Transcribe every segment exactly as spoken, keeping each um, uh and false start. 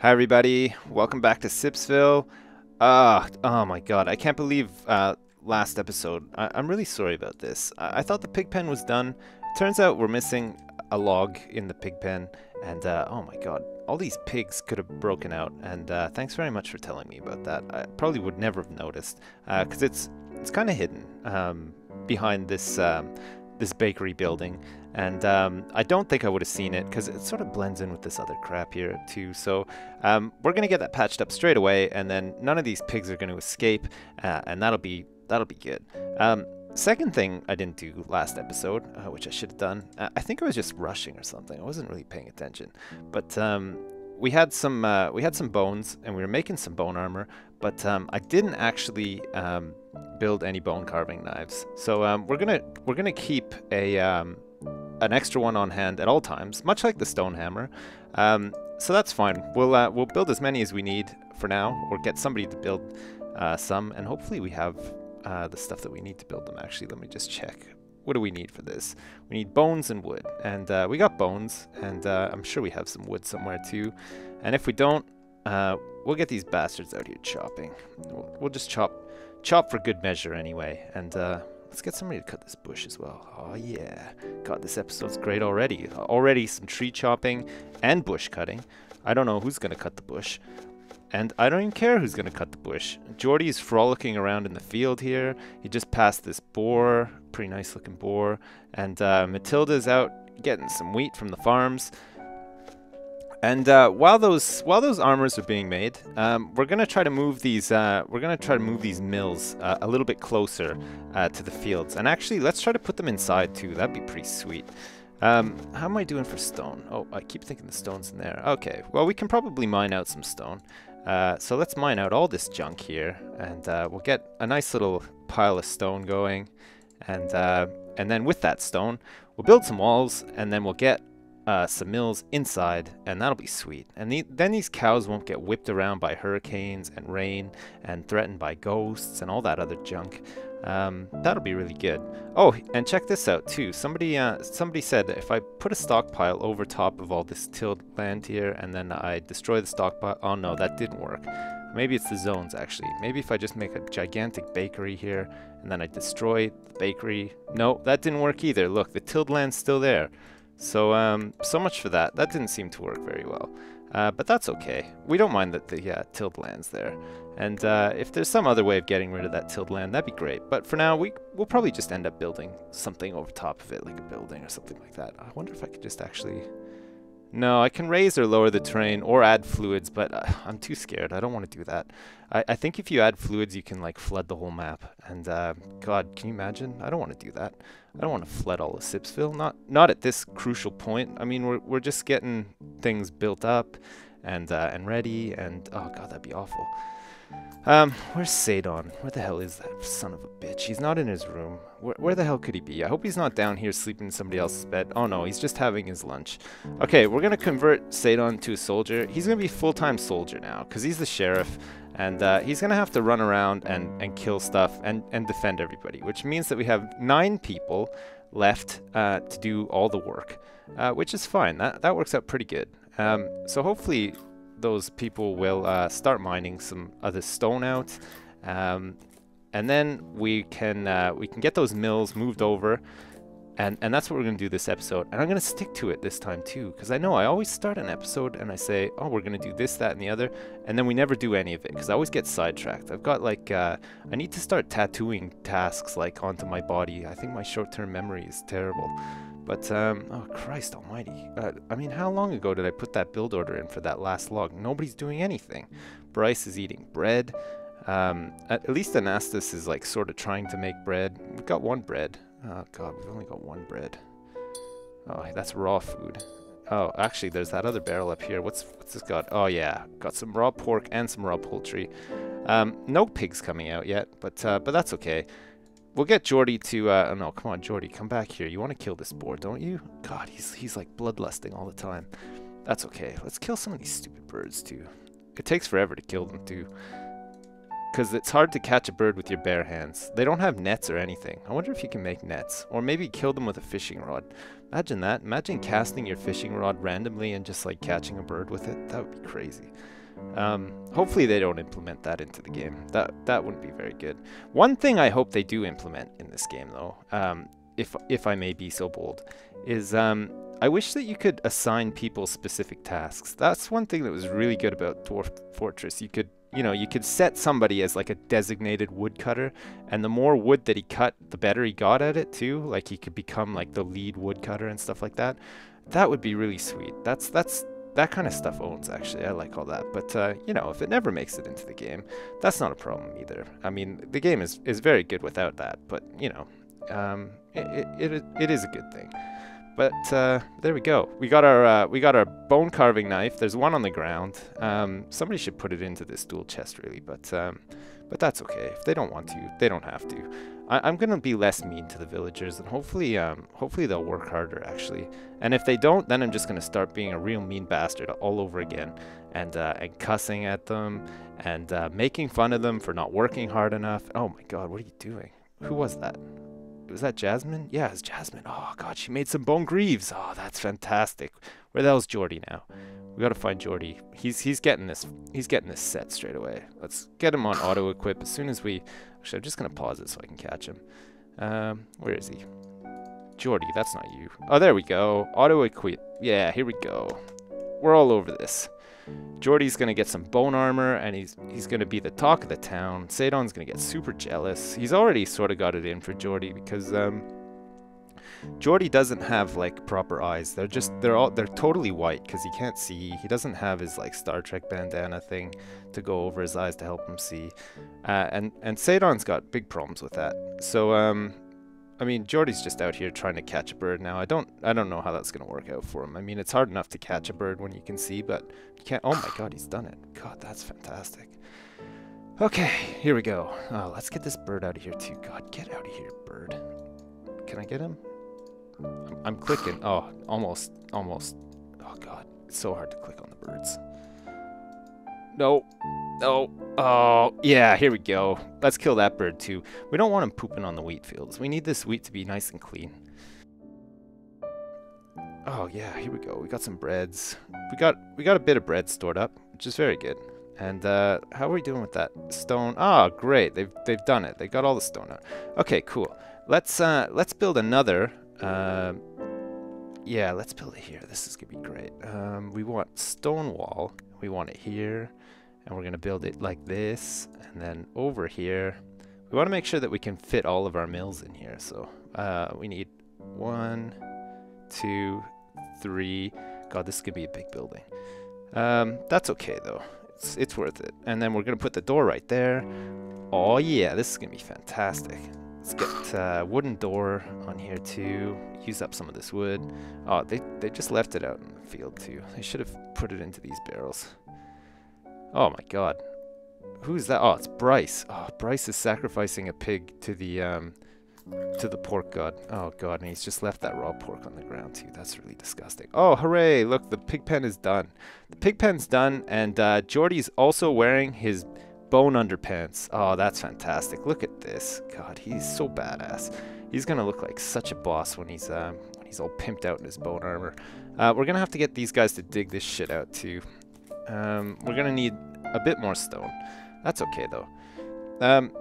Hi everybody, welcome back to Sipsville. Uh, oh my god, I can't believe uh, last episode. I I'm really sorry about this. I, I thought the pig pen was done. Turns out we're missing a log in the pig pen, and uh, oh my god, all these pigs could have broken out, and uh, thanks very much for telling me about that. I probably would never have noticed, because uh, it's it's kind of hidden um, behind this, um, this bakery building. And um, I don't think I would have seen it because it sort of blends in with this other crap here too. So um, we're gonna get that patched up straight away, and then none of these pigs are gonna escape, uh, and that'll be that'll be good. Um, second thing I didn't do last episode, uh, which I should have done. Uh, I think I was just rushing or something. I wasn't really paying attention. But um, we had some uh, we had some bones, and we were making some bone armor. But um, I didn't actually um, build any bone carving knives. So um, we're gonna we're gonna keep a um, an extra one on hand at all times, much like the stone hammer. Um, so that's fine. We'll uh, we'll build as many as we need for now, or get somebody to build uh, some, and hopefully we have uh, the stuff that we need to build them. Actually, let me just check. What do we need for this? We need bones and wood, and uh, we got bones, and uh, I'm sure we have some wood somewhere too. And if we don't, uh, we'll get these bastards out here chopping. We'll, we'll just chop, chop for good measure anyway, and. Uh, Let's get somebody to cut this bush as well. Oh yeah. God, this episode's great already. Already some tree chopping and bush cutting. I don't know who's going to cut the bush. And I don't even care who's going to cut the bush. Geordi is frolicking around in the field here. He just passed this boar. Pretty nice looking boar. And uh, Matilda's out getting some wheat from the farms. And uh, while those while those armors are being made, um, we're gonna try to move these uh, we're gonna try to move these mills uh, a little bit closer uh, to the fields. And actually, let's try to put them inside too. That'd be pretty sweet. Um, how am I doing for stone? Oh, I keep thinking the stone's in there. Okay, well we can probably mine out some stone. Uh, so let's mine out all this junk here, and uh, we'll get a nice little pile of stone going. And uh, and then with that stone, we'll build some walls, and then we'll get. Uh, some mills inside, and that'll be sweet. And the, then these cows won't get whipped around by hurricanes and rain and threatened by ghosts and all that other junk. Um, that'll be really good. Oh, and check this out too. Somebody uh, somebody said that if I put a stockpile over top of all this tilled land here and then I destroy the stockpile... Oh no, that didn't work. Maybe it's the zones actually. Maybe if I just make a gigantic bakery here and then I destroy the bakery... No, that didn't work either. Look, the tilled land's still there. So, um, so much for that. That didn't seem to work very well. Uh, but that's okay. We don't mind that the uh, tilled land's there. And uh, if there's some other way of getting rid of that tilled land, that'd be great. But for now, we, we'll probably just end up building something over top of it, like a building or something like that. I wonder if I could just actually... No, I can raise or lower the terrain or add fluids, but uh, I'm too scared. I don't want to do that. I, I think if you add fluids, you can like flood the whole map. And uh, God, can you imagine? I don't want to do that. I don't want to flood all of Sipsville. Not not at this crucial point. I mean, we're we're just getting things built up and uh, and ready. And oh God, that'd be awful. Um, where's Sadon? Where the hell is that son of a bitch? He's not in his room. Where, where the hell could he be? I hope he's not down here sleeping in somebody else's bed. Oh no, he's just having his lunch. Okay, we're gonna convert Sadon to a soldier. He's gonna be full-time soldier now, because he's the sheriff, and uh, he's gonna have to run around and, and kill stuff and, and defend everybody, which means that we have nine people left uh, to do all the work, uh, which is fine. That, that works out pretty good. Um, so hopefully... those people will uh, start mining some other stone out, um, and then we can uh, we can get those mills moved over, and and that's what we're gonna do this episode. And I'm gonna stick to it this time too, because I know I always start an episode and I say, oh, we're gonna do this, that, and the other, and then we never do any of it because I always get sidetracked. I've got like uh, I need to start tattooing tasks like onto my body. I think my short-term memory is terrible. But, um, oh, Christ almighty. Uh, I mean, how long ago did I put that build order in for that last log? Nobody's doing anything. Bryce is eating bread. Um, at least Anastas is, like, sort of trying to make bread. We've got one bread. Oh, God, we've only got one bread. Oh, that's raw food. Oh, actually, there's that other barrel up here. What's what's this got? Oh, yeah. Got some raw pork and some raw poultry. Um, no pigs coming out yet, but uh, but that's okay. We'll get Geordi to, uh, oh no, come on, Geordi, come back here. You want to kill this boar, don't you? God, he's, he's like bloodlusting all the time. That's okay. Let's kill some of these stupid birds, too. It takes forever to kill them, too. Because it's hard to catch a bird with your bare hands. They don't have nets or anything. I wonder if you can make nets. Or maybe kill them with a fishing rod. Imagine that. Imagine casting your fishing rod randomly and just like catching a bird with it. That would be crazy. Um, hopefully they don't implement that into the game. That that wouldn't be very good. One thing I hope they do implement in this game though, um, if, if I may be so bold, is um, I wish that you could assign people specific tasks. That's one thing that was really good about Dwarf Fortress. You could You know, you could set somebody as like a designated woodcutter, and the more wood that he cut, the better he got at it too. Like he could become like the lead woodcutter and stuff like that. That would be really sweet. That's that's that kind of stuff owns actually. I like all that. But uh, you know, if it never makes it into the game, that's not a problem either. I mean, the game is is very good without that. But you know, um, it it it is a good thing. But uh, there we go. We got our uh, we got our bone carving knife. There's one on the ground. Um, somebody should put it into this dual chest really, but um, but that's okay. If they don't want to, they don't have to. I I'm gonna be less mean to the villagers, and hopefully um, hopefully they'll work harder actually. And if they don't, then I'm just gonna start being a real mean bastard all over again, and uh, and cussing at them, and uh, making fun of them for not working hard enough. Oh my God, what are you doing? Who was that? Was that Jasmine? Yeah, it's Jasmine. Oh God, she made some bone greaves. Oh, that's fantastic. Where the hell's Geordi now? We gotta find Geordi. He's he's getting this he's getting this set straight away. Let's get him on auto equip as soon as we. Actually, I'm just gonna pause it so I can catch him. Um, where is he? Geordi, that's not you. Oh, there we go. Auto equip. Yeah, here we go. We're all over this. Geordi's gonna get some bone armor, and he's he's gonna be the talk of the town. Sadon's gonna get super jealous. He's already sort of got it in for Geordi because um, Geordi doesn't have like proper eyes. They're just they're all they're totally white because he can't see. He doesn't have his like Star Trek bandana thing to go over his eyes to help him see. Uh, and and Sadon's got big problems with that. So um, I mean, Geordi's just out here trying to catch a bird now. I don't, I don't know how that's gonna work out for him. I mean, it's hard enough to catch a bird when you can see, but you can't. Oh my God, he's done it. God, that's fantastic. Okay, here we go. Oh, let's get this bird out of here too. God, get out of here, bird. Can I get him? I'm, I'm clicking. Oh, almost, almost. Oh God, it's so hard to click on the birds. No, no, oh, yeah, here we go. Let's kill that bird too. We don't want him pooping on the wheat fields. We need this wheat to be nice and clean. Oh yeah, here we go. We got some breads. We got we got a bit of bread stored up, which is very good. And uh, how are we doing with that stone? Ah, great. They've they've done it. They got all the stone out. Okay, cool. Let's uh, let's build another. Uh, yeah, let's build it here. This is gonna be great. Um, we want stone wall. We want it here, and we're going to build it like this, and then over here. We want to make sure that we can fit all of our mills in here, so uh, we need one, two, three. God, this is going to be a big building. Um, that's okay, though. It's, it's worth it. And then we're going to put the door right there. Oh, yeah, this is going to be fantastic. Let's get a uh, wooden door on here, too. Use up some of this wood. Oh, they, they just left it out in the field, too. They should have put it into these barrels. Oh, my God. Who's that? Oh, it's Bryce. Oh, Bryce is sacrificing a pig to the, um, to the pork god. Oh, God, and he's just left that raw pork on the ground, too. That's really disgusting. Oh, hooray! Look, the pig pen is done. The pig pen's done, and uh, Geordi's also wearing his bone underpants. Oh, that's fantastic. Look at this. God, he's so badass. He's gonna look like such a boss when he's um, when he's all pimped out in his bone armor. Uh, we're gonna have to get these guys to dig this shit out too. Um, we're gonna need a bit more stone. That's okay though. Um,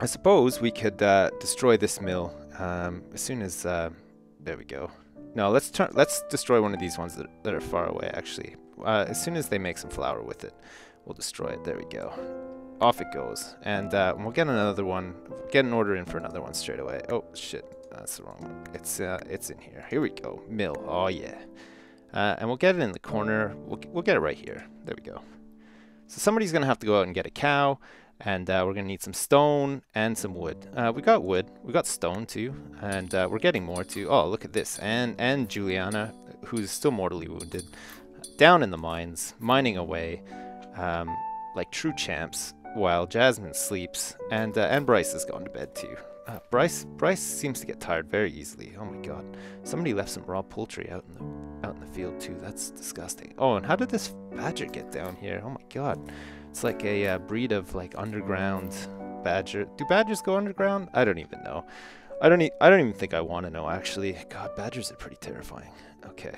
I suppose we could uh, destroy this mill um, as soon as. Uh, there we go. No, let's turn. Let's destroy one of these ones that that are far away. Actually, uh, as soon as they make some flour with it, we'll destroy it. There we go. Off it goes, and uh, we'll get another one. Get an order in for another one straight away. Oh shit, that's the wrong one. It's uh, it's in here. Here we go, mill. Oh yeah, uh, and we'll get it in the corner. We'll we'll get it right here. There we go. So somebody's gonna have to go out and get a cow, and uh, we're gonna need some stone and some wood. Uh, we got wood. We got stone too, and uh, we're getting more too. Oh look at this, and and Juliana, who's still mortally wounded, down in the mines, mining away, um, like true champs. While Jasmine sleeps, and uh, and Bryce has gone to bed too. Uh, Bryce Bryce seems to get tired very easily. Oh my God! Somebody left some raw poultry out in the out in the field too. That's disgusting. Oh, and how did this badger get down here? Oh my God! It's like a uh, breed of like underground badger. Do badgers go underground? I don't even know. I don't e I don't even think I want to know, actually. God, badgers are pretty terrifying. Okay.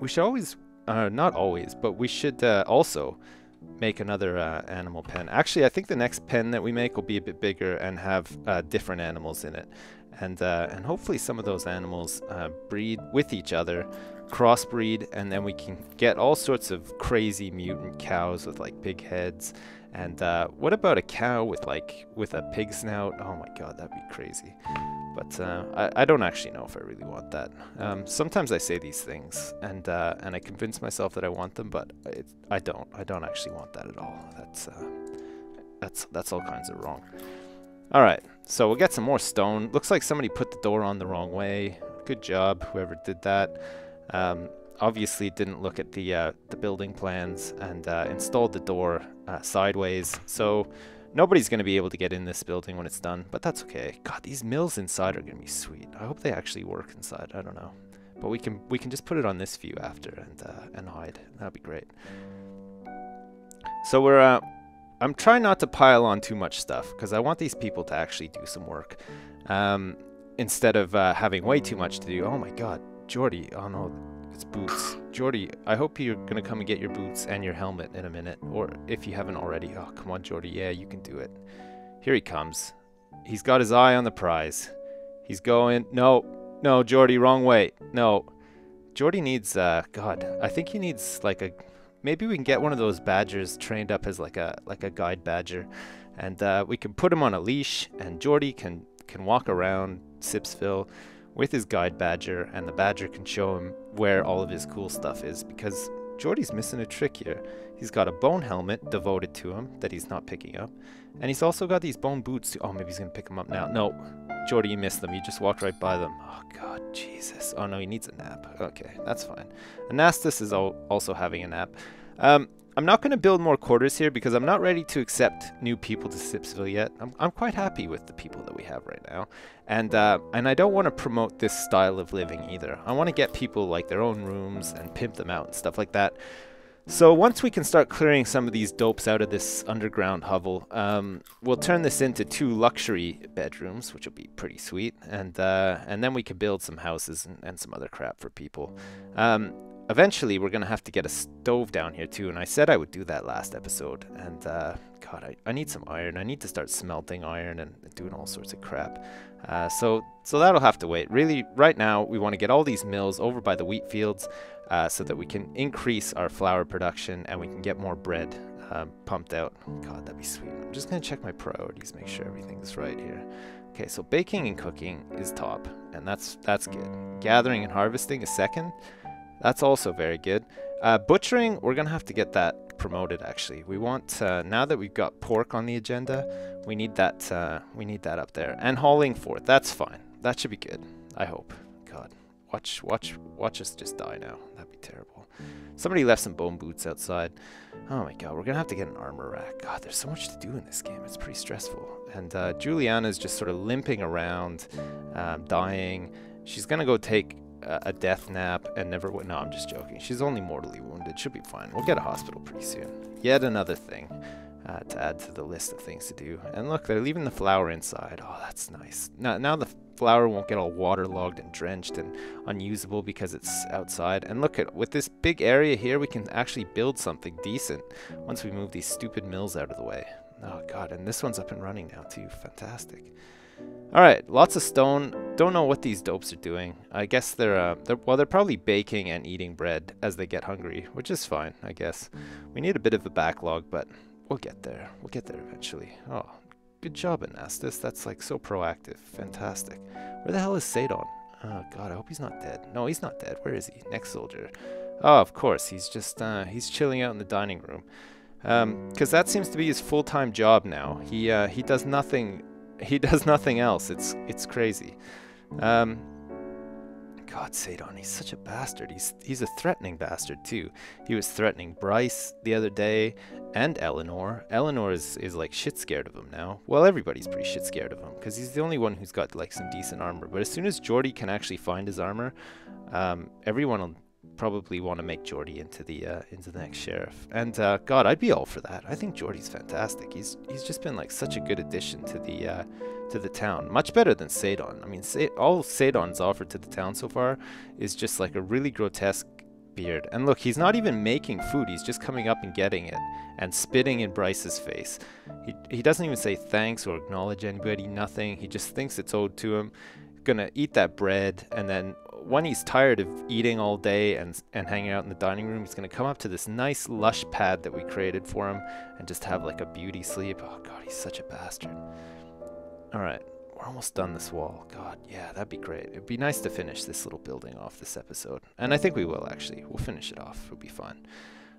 We should always... Uh, not always, but we should uh, also make another uh, animal pen. Actually, I think the next pen that we make will be a bit bigger and have uh, different animals in it. And, uh, and hopefully some of those animals uh, breed with each other, crossbreed, and then we can get all sorts of crazy mutant cows with like big heads. And uh, what about a cow with like with a pig snout? Oh my god, that'd be crazy. But uh, I, I don't actually know if I really want that. Um, sometimes I say these things and uh, and I convince myself that I want them, but it, I don't. I don't actually want that at all. That's uh, that's that's all kinds of wrong. All right, so we'll get some more stone. Looks like somebody put the door on the wrong way. Good job, whoever did that. Um, obviously didn't look at the uh, the building plans and uh, installed the door uh, sideways. So nobody's going to be able to get in this building when it's done, but that's okay. God, these mills inside are going to be sweet. I hope they actually work inside. I don't know, but we can we can just put it on this view after and uh, and hide. That'd be great. So we're. Uh, I'm trying not to pile on too much stuff because I want these people to actually do some work um, instead of uh, having way too much to do. Oh my god, Geordi. Oh no, it's boots. Geordi, I hope you're going to come and get your boots and your helmet in a minute, or if you haven't already. Oh, come on, Geordi. Yeah, you can do it. Here he comes. He's got his eye on the prize. He's going. No, no, Geordi, wrong way. No. Geordi needs, uh, god, I think he needs like a... Maybe we can get one of those badgers trained up as like a like a guide badger, and uh, we can put him on a leash, and Geordi can can walk around Sipsville with his guide badger, and the badger can show him where all of his cool stuff is, because Geordi's missing a trick here. He's got a bone helmet devoted to him that he's not picking up, and he's also got these bone boots too. Oh, maybe he's gonna pick them up now. No, Geordi, you missed them. You just walked right by them. Oh god, Jesus. Oh no, he needs a nap. Okay, that's fine. Anastas is al also having a nap. Um, I'm not going to build more quarters here because I'm not ready to accept new people to Sipsville yet. I'm, I'm quite happy with the people that we have right now. And uh, and I don't want to promote this style of living either. I want to get people like their own rooms and pimp them out and stuff like that. So once we can start clearing some of these dopes out of this underground hovel, um, we'll turn this into two luxury bedrooms, which will be pretty sweet. And uh, and then we can build some houses and, and some other crap for people. Um, eventually, we're going to have to get a stove down here too. And I said I would do that last episode. And uh, God, I, I need some iron. I need to start smelting iron and, and doing all sorts of crap. Uh, so, so that'll have to wait. Really, right now, we want to get all these mills over by the wheat fields. Uh, so that we can increase our flour production and we can get more bread uh, pumped out. God, that'd be sweet. I'm just going to check my priorities, make sure everything's right here. Okay, so baking and cooking is top, and that's that's good. Gathering and harvesting is second. That's also very good. Uh, butchering, we're going to have to get that promoted, actually. We want, uh, now that we've got pork on the agenda, we need that, uh, we need that up there. And hauling forth, that's fine. That should be good, I hope. God. Watch, watch, watch us just die now. That'd be terrible. Somebody left some bone boots outside. Oh my god, we're gonna have to get an armor rack. God, there's so much to do in this game. It's pretty stressful. And uh, Juliana's just sort of limping around, um, dying. She's gonna go take a, a death nap and never... W no, I'm just joking. She's only mortally wounded. She'll be fine. We'll get a hospital pretty soon. Yet another thing uh, to add to the list of things to do. And look, they're leaving the flour inside. Oh, that's nice. Now, now the... flour won't get all waterlogged and drenched and unusable because it's outside. And look, at with this big area here, we can actually build something decent once we move these stupid mills out of the way. Oh god, and this one's up and running now too. Fantastic. All right, lots of stone. Don't know what these dopes are doing. I guess they're, uh, they're well, they're probably baking and eating bread as they get hungry, which is fine, I guess. We need a bit of a backlog, but we'll get there. We'll get there eventually. Oh. Good job, Anastas. That's like so proactive. Fantastic. Where the hell is Sadon? Oh god, I hope he's not dead. No, he's not dead. Where is he? Next soldier. Oh, of course. He's just, uh, he's chilling out in the dining room. Um, because that seems to be his full-time job now. He, uh, he does nothing, he does nothing else. It's, it's crazy. Um, God, Sadon, he's such a bastard. He's he's a threatening bastard too. He was threatening Bryce the other day and Eleanor. Eleanor is, is like shit scared of him now. Well, everybody's pretty shit scared of him because he's the only one who's got like some decent armor. But as soon as Geordi can actually find his armor, um, everyone will probably want to make Geordi into the uh, into the next sheriff. And uh, God, I'd be all for that. I think Geordi's fantastic. He's he's just been like such a good addition to the uh, to the town. Much better than Sadon. I mean, Sa all Sadon's offered to the town so far is just like a really grotesque beard. And look, he's not even making food. He's just coming up and getting it and spitting in Bryce's face. He he doesn't even say thanks or acknowledge anybody. Nothing. He just thinks it's owed to him. Gonna eat that bread, and then when he's tired of eating all day and and hanging out in the dining room, he's gonna come up to this nice lush pad that we created for him and just have like a beauty sleep. Oh God, he's such a bastard. All right, we're almost done this wall. God, yeah, that'd be great. It'd be nice to finish this little building off this episode, and I think we will actually. We'll finish it off. It'll be fun.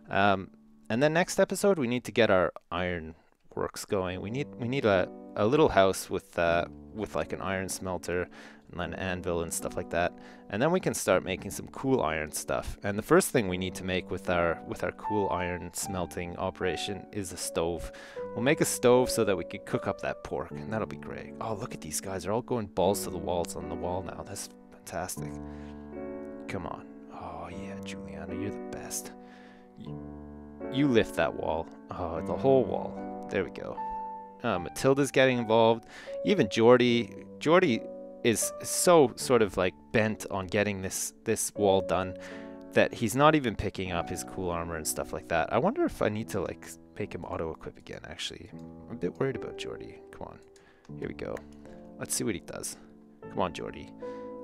Um, and then next episode, we need to get our iron works going. We need we need a a little house with uh with like an iron smelter and an anvil and stuff like that, and then we can start making some cool iron stuff. And the first thing we need to make with our with our cool iron smelting operation is a stove. We'll make a stove so that we can cook up that pork, and that'll be great. Oh, look at these guys, they're all going balls to the walls on the wall now. That's fantastic. Come on. Oh yeah, Juliana, you're the best. You, you lift that wall. Oh, the whole wall. There we go. Uh, Matilda's getting involved. Even Geordi. Geordi is so sort of like bent on getting this this wall done that he's not even picking up his cool armor and stuff like that. I wonder if I need to like make him auto equip again. Actually, I'm a bit worried about Geordi. Come on, here we go. Let's see what he does. Come on, Geordi,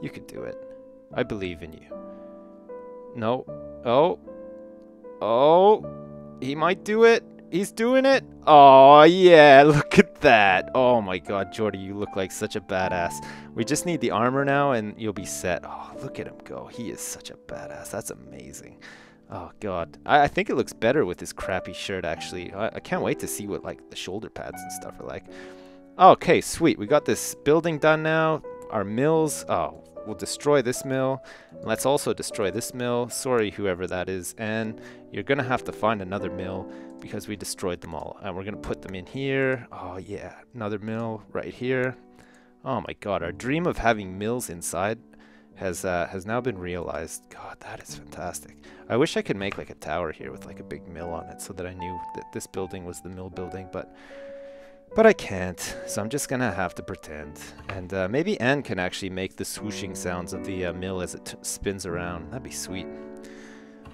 you can do it. I believe in you. No. Oh. Oh. He might do it. He's doing it. Oh yeah, look at that. Oh my God, Geordi, you look like such a badass. We just need the armor now and you'll be set. Oh, look at him go. He is such a badass. That's amazing. Oh God, I, I think it looks better with this crappy shirt actually. I, I can't wait to see what like the shoulder pads and stuff are like. Okay, sweet. We got this building done now. Our mills. Oh, we'll destroy this mill. Let's also destroy this mill. Sorry, whoever that is. And you're gonna have to find another mill because we destroyed them all. And we're gonna put them in here. Oh yeah, another mill right here. Oh my God, our dream of having mills inside has uh, has now been realized. God, that is fantastic. I wish I could make like a tower here with like a big mill on it so that I knew that this building was the mill building, but But I can't, so I'm just gonna have to pretend. And uh, maybe Anne can actually make the swooshing sounds of the uh, mill as it t spins around. That'd be sweet.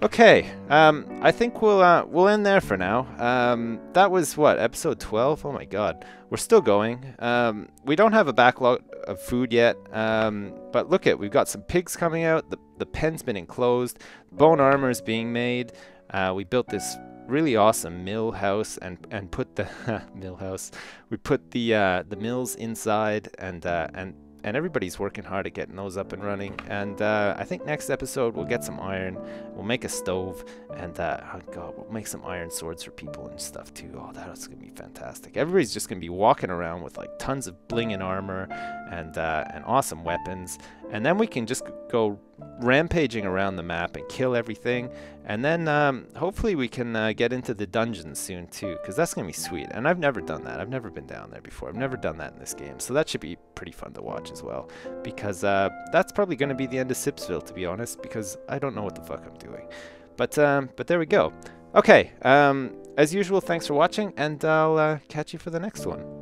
Okay, um, I think we'll uh, we'll end there for now. Um, that was what, episode twelve? Oh my God, we're still going. Um, we don't have a backlog of food yet, um, but look at, we've got some pigs coming out. The the pen's been enclosed. Bone armor is being made. Uh, we built this really awesome mill house and and put the mill house we put the uh the mills inside, and uh and and everybody's working hard at getting those up and running. And uh I think next episode we'll get some iron, we'll make a stove, and uh oh God, we'll make some iron swords for people and stuff too. Oh, that's gonna be fantastic. Everybody's just gonna be walking around with like tons of bling and armor and uh and awesome weapons, and then we can just go rampaging around the map and kill everything. And then um, hopefully we can uh, get into the dungeons soon too, because that's gonna be sweet. And I've never done that. I've never been down there before. I've never done that in this game, so that should be pretty fun to watch as well, because uh, that's probably gonna be the end of Sipsville, to be honest, because I don't know what the fuck I'm doing. But um, but there we go. Okay, um, as usual, thanks for watching, and I'll uh, catch you for the next one.